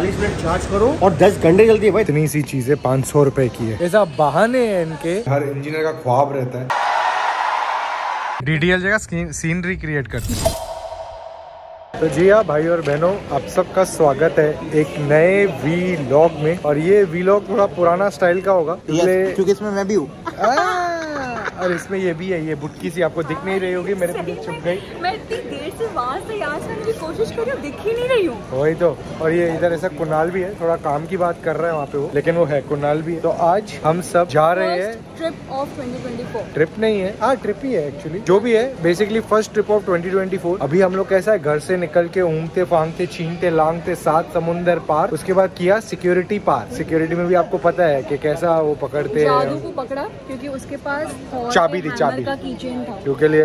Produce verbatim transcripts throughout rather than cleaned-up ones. चालीस minute charge करो और दस घंटे चलती है भाई। इतनी सी चीजें पाँच सौ रूपए की है, ऐसा बहाने है इनके। हर इंजीनियर का ख्वाब रहता है डीडीएल जगह सीनरी क्रिएट करती है। तो जी हाँ भाई और बहनों, आप सबका स्वागत है एक नए वीलॉग में। और ये वीलॉग थोड़ा पुराना स्टाइल का होगा क्योंकि इसमें मैं भी हूँ और इसमें ये भी है। ये बुटकी सी आपको दिख नहीं रही होगी, मेरे पीछे छुप गई। मैं इतनी देर से वहाँ से यहाँ जाने की कोशिश कर रही हूँ, दिख ही नहीं रही हूँ। वही तो। और ये इधर ऐसा कुणाल भी है, थोड़ा काम की बात कर रहा है वहाँ पे वो, लेकिन वो है कुणाल भी। तो आज हम सब जा रहे हैं trip of twenty twenty four. Trip नहीं है, हाँ ट्रिप ही है एक्चुअली, जो भी है basically first trip of twenty twenty four. अभी हम लोग कैसा है, घर से निकल के ऊँगते फांगते छीनते लांगते सात समुंदर पार, उसके बाद किया सिक्योरिटी पार। सिक्योरिटी में भी आपको पता है की कैसा वो पकड़ते हैं। पकड़ा क्यूँकी उसके पास चाबी थी, चाबी क्योंकि लिए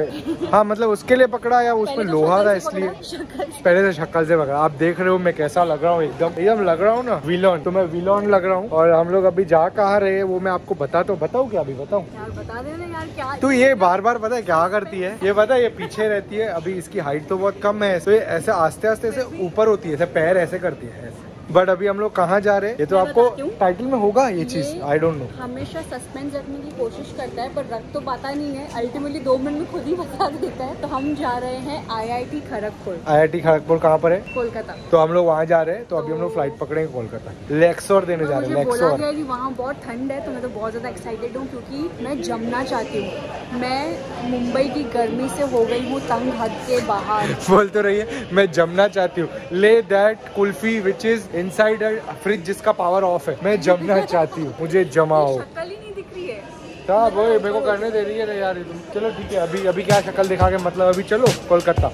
हाँ मतलब उसके लिए पकड़ा या उसमें लोहा था इसलिए पहले से शक्ल से पकड़ा। आप देख रहे हो मैं कैसा लग रहा हूँ, एकदम एकदम लग रहा हूँ ना विलन, तो मैं विलन लग रहा हूँ। और हम लोग अभी जा कहाँ रहे वो मैं आपको बता तो बताऊँ क्या, अभी बताऊँ बता देना यार क्या। तो ये बार बार पता है क्या करती है, ये पता है ये पीछे रहती है। अभी इसकी हाइट तो बहुत कम है, तो ये ऐसे आस्ते आस्ते ऐसे ऊपर होती है, ऐसे पैर ऐसे करती है। बट अभी हम लोग कहाँ जा रहे हैं ये तो आपको टाइटल में होगा ये चीज, आई डोंट नो। हमेशा सस्पेंस रखने की कोशिश करता है पर रख तो पता नहीं है, अल्टीमेटली दो मिनट में खुद ही बता देता है। तो हम जा रहे हैं आईआईटी खड़गपुर। आईआईटी खड़गपुर कहाँ पर है? कोलकाता। तो हम लोग वहाँ जा रहे हैं। तो अभी हम लोग फ्लाइट पकड़ेंगे कोलकाता, लेक्सोर देने जा रहे हैं। बोला कि वहाँ बहुत ठंड है, तो मैं तो बहुत ज्यादा एक्साइटेड हूँ क्योंकि मैं जमना चाहती हूँ। मैं मुंबई की गर्मी से हो गई हूँ तंग हद के बाहर। बोल तो रही है मैं जमना चाहती हूँ, ले that kulfi which is inside fridge जिसका पावर ऑफ है। मैं जमना चाहती हूँ, मुझे जमा हो। शक्ल ही नहीं दिख रही है हाँ, वो मेरे को करने दे रही है ना यार। चलो ठीक है, अभी अभी क्या शक्ल दिखा के मतलब, अभी चलो कोलकाता।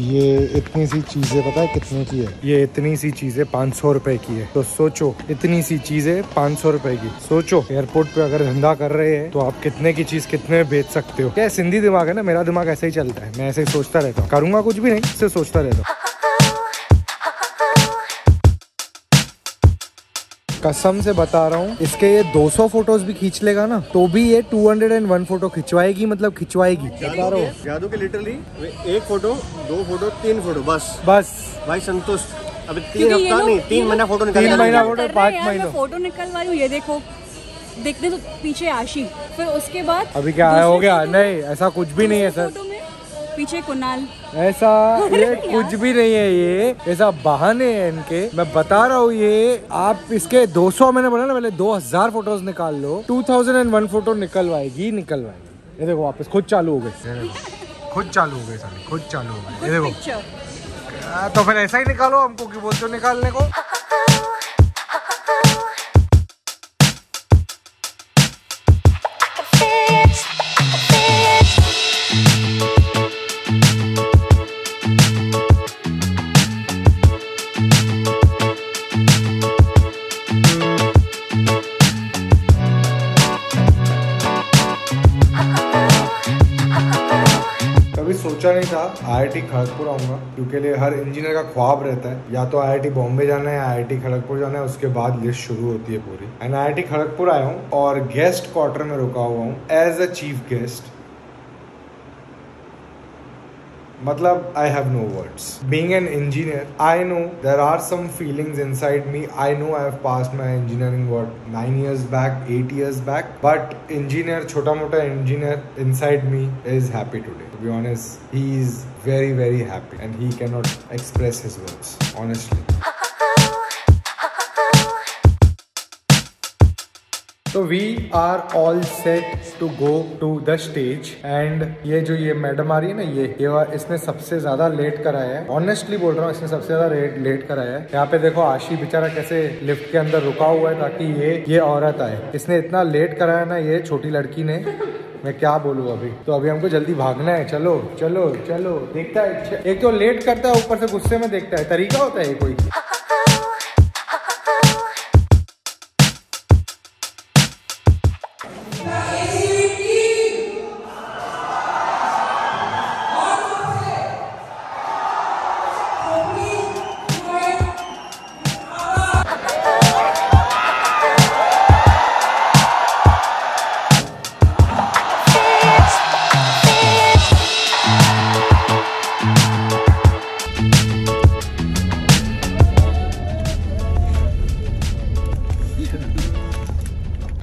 ये इतनी सी चीजें पता है कितने की है? ये इतनी सी चीजें पाँच सौ रुपए की है। तो सोचो इतनी सी चीजें पाँच सौ रुपए की। सोचो एयरपोर्ट पे अगर धंधा कर रहे हैं तो आप कितने की चीज कितने में बेच सकते हो। क्या सिंधी दिमाग है ना, मेरा दिमाग ऐसे ही चलता है, मैं ऐसे ही सोचता रहता हूँ, करूंगा कुछ भी नहीं, इससे सोचता रहता हूँ। कसम से बता रहा हूँ, इसके ये दो सौ फोटोज भी खींच लेगा ना तो भी ये दो सौ एक फोटो खिंचवाएगी, मतलब खिंचवाएगी। जादू के लिटरली एक फोटो, दो फोटो, तीन फोटो, बस बस भाई संतोष। अभी तीन हफ्ता नहीं, तीन महीना फोटो निकाल, तीन महीना फोटो, पाँच महीना फोटो निकलवा रही हूँ। ये देखो देखने तो पीछे आशी, फिर उसके बाद अभी क्या हो गया? नहीं ऐसा कुछ भी नहीं है सर, पीछे कुणाल, ऐसा ये कुछ भी नहीं है, ये ऐसा बहाने हैं इनके। मैं बता रहा हूँ ये आप इसके दो सौ, मैंने बोला ना पहले दो हज़ार फोटोज निकाल लो, दो हज़ार एक फोटो निकलवाएगी निकलवाएगी। ये देखो वापस खुद चालू हो गए, खुद चालू हो गए सारे, खुद चालू हो गए। ये देखो, तो फिर ऐसा ही निकालो हमको कि बोलते हो निकालने को। सोचा नहीं था आईआईटी खड़गपुर आऊंगा क्योंकि लिए हर इंजीनियर का ख्वाब रहता है, या तो आईआईटी बॉम्बे जाना है, आईआईटी खड़गपुर जाना है, उसके बाद लिस्ट शुरू होती है पूरी। एंड आईआईटी खड़गपुर आया हूँ और गेस्ट क्वार्टर में रुका हुआ हूँ एज अ चीफ गेस्ट। मतलब I have no words. Being an engineer I know there are some feelings inside me. I know I have pass my engineering word nine years back, eight years back, but engineer, छोटा मोटा engineer inside me is happy today. To be honest he is very very happy and he can not express his words honestly. तो we are all set to go to the stage. And ये जो ये madam आ रही है ना, ये ये इसने सबसे ज्यादा लेट कराया है, ऑनेस्टली बोल रहा हूँ, इसने सबसे ज्यादा लेट कराया है। यहाँ पे देखो आशी बेचारा कैसे लिफ्ट के अंदर रुका हुआ है ताकि ये ये औरत आए। इसने इतना लेट कराया ना ये छोटी लड़की ने, मैं क्या बोलूँ अभी। तो अभी हमको जल्दी भागना है, चलो चलो चलो। देखता है, एक तो लेट करता है ऊपर से गुस्से में देखता है, तरीका होता है ये कोई।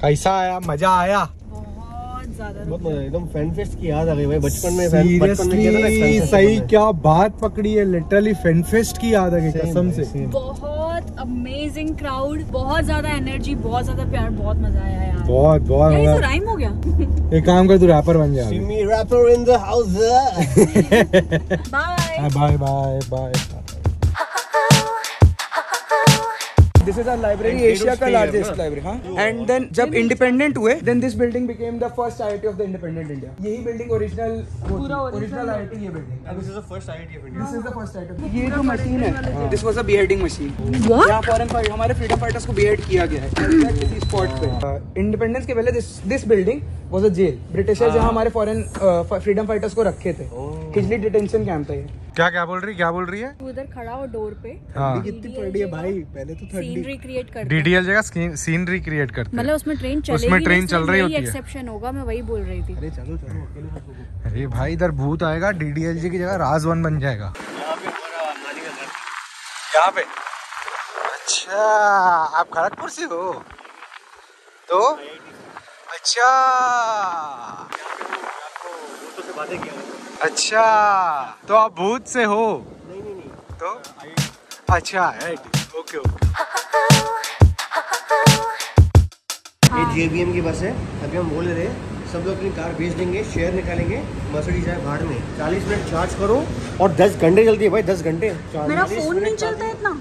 कैसा आया? मजा आया, बहुत ज्यादा बहुत मजा, एकदम फैन फेस्ट की याद आ गई भाई। बचपन में बचपन में किया था ना, सही क्या बात पकड़ी है, लिटरली फैन फेस्ट की याद आ गई कसम से। बहुत अमेजिंग क्राउड, बहुत ज्यादा एनर्जी, बहुत ज्यादा प्यार, बहुत मजा आया यार, बहुत बहुत मजा। तो राइम हो गया। एक काम कर, तू रैपर बन जा। Simi rapper in the house. Bye bye bye bye. This is our library, Asia ka largest library, हाँ। And then जब independent हुए, then this building became the first I I T of the independent India. यही building original, पूरा original I I T ये building. And this is the first I I T of India. This is the first I I T. ये जो machine है, this was a beheading machine. What? यहाँ foreign fighters, हमारे freedom fighters को behead किया गया है किसी spot पे। Independence के पहले this this building was a jail. Britishers जहाँ हमारे foreign freedom fighters को रखे थे, खिजली डिटेंशन कैंप था ये। क्या क्या बोल रही क्या बोल रही है तू? इधर खड़ा हो डोर पे, कितनी ठंडी है भाई। पहले तो सीन रिक्रिएट करते हैं, डीडीएल जगह सीन रिक्रिएट करते हैं, मतलब उसमें ट्रेन चलेगी, उसमें ट्रेन चल रही होती है, एक्सेप्शन होगा, मैं वही बोल रही थी। अरे चलो चलो अकेले मत रुको। अरे भाई इधर भूत आएगा, डीडीएल जी की जगह राजवन बन जाएगा यहाँ पे। अच्छा आप खड़गपुर से हो तो? अच्छा बातें किया। अच्छा तो आप भूत से हो? नहीं नहीं नहीं। तो अच्छा है, ओके ओके। ये जेबीएम की बस है, अभी हम बोल रहे हैं सब लोग अपनी कार भेज देंगे, शेयर निकालेंगे, मर्सिडीज जाए भाड़ में। चालीस मिनट चार्ज करो और दस घंटे चलती है भाई, दस घंटे। मेरा फोन नहीं चलता है इतना।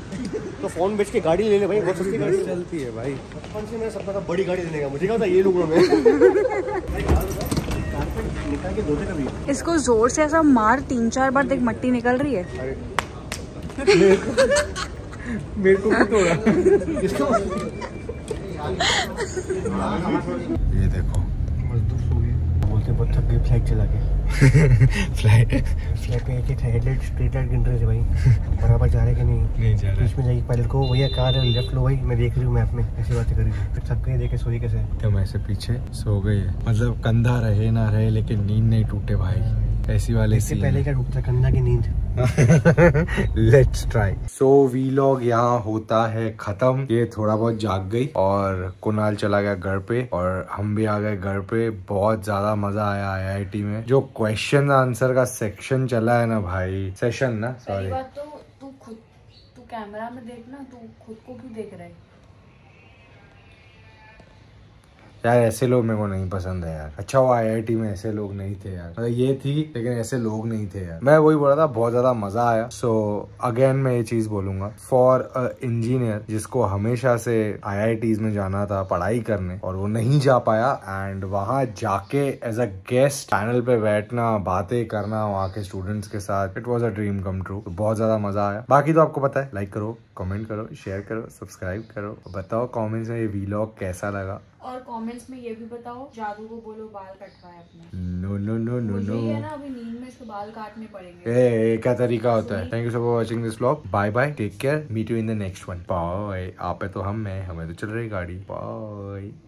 तो फोन बेच के गाड़ी ले ले भाई, बहुत सस्ती गाड़ी चलती है भाई। बचपन से मेरा सपना था बड़ी गाड़ी लेने का, मुझे क्या था ये लोग में निकाल के दोते कभी। इसको जोर से ऐसा मार, तीन चार बार, देख मट्टी निकल रही है। मेरे को, मेरे को ये देखो मजदूर सो गए, बोलते पत्थर पे फ्लैट चला के फ्लैट फ्लैट पे एक हेडलाइट स्ट्रेट लाइट गिन रहे थे भाई, बराबर जा रहे कि नहीं नहीं जा रहा। इसमें जाके पायलट को भैया कार लेफ्ट लो भाई, मैं देख रही हूँ मैप में, ऐसी बातें करी। फिर सबके देखे सोई कैसे एकदम ऐसे पीछे सो गए, मतलब कंधा रहे ना रहे लेकिन नींद नहीं टूटे भाई, ऐसी वाले इससे पहले क्या टूटता कंधा की नींद। Let's try. सो वीलॉग यहाँ होता है खत्म। ये थोड़ा बहुत जाग गई और कुणाल चला गया घर पे और हम भी आ गए घर पे। बहुत ज्यादा मजा आया आईआईटी में, जो क्वेश्चन आंसर का सेक्शन चला है ना भाई, सेशन ना सॉरी। तो तू खुद तू कैमरा में देखना, तू खुद को क्यों देख रहा है यार? ऐसे लोग मेरे को नहीं पसंद है यार। अच्छा वो आईआईटी में ऐसे लोग नहीं थे यार, मतलब ये थी लेकिन ऐसे लोग नहीं थे यार। मैं वही बोला था, बहुत ज्यादा मजा आया। सो अगेन मैं ये चीज बोलूंगा, फॉर अ इंजीनियर जिसको हमेशा से आईआईटीज में जाना था पढ़ाई करने और वो नहीं जा पाया, एंड वहाँ जाके एज अ गेस्ट पैनल पे बैठना, बातें करना वहाँ के स्टूडेंट्स के साथ, it was a dream come true. बहुत ज्यादा मजा आया। बाकी तो आपको पता है, लाइक करो, कमेंट करो, शेयर करो, सब्सक्राइब करो, बताओ कमेंट्स में ये व्लॉग कैसा लगा। और कमेंट्स में ये भी बताओ जादू को बोलो बाल कटवाए अपने। No no no no no, मुझे ना अभी नींद में इसको बाल काटने पड़ेंगे। ए, ए, क्या तरीका होता है। Thank you so for watching this vlog, bye bye, take care, meet you in the next one. Bye. आप पे तो हम हैं, हमें तो चल रही गाड़ी। बाय।